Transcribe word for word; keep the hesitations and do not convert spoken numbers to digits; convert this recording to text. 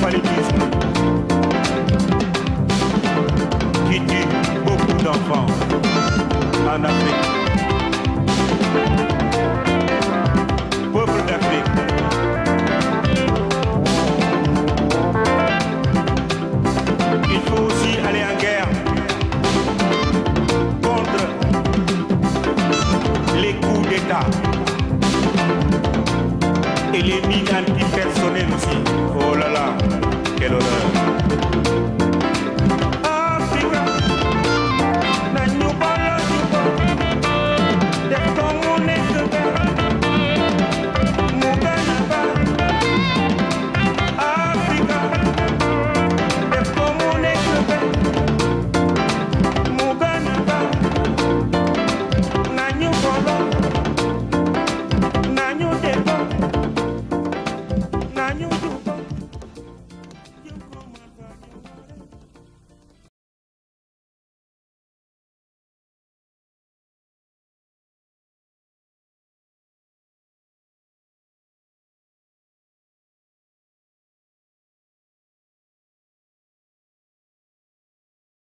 Paludisme qui tue beaucoup d'enfants.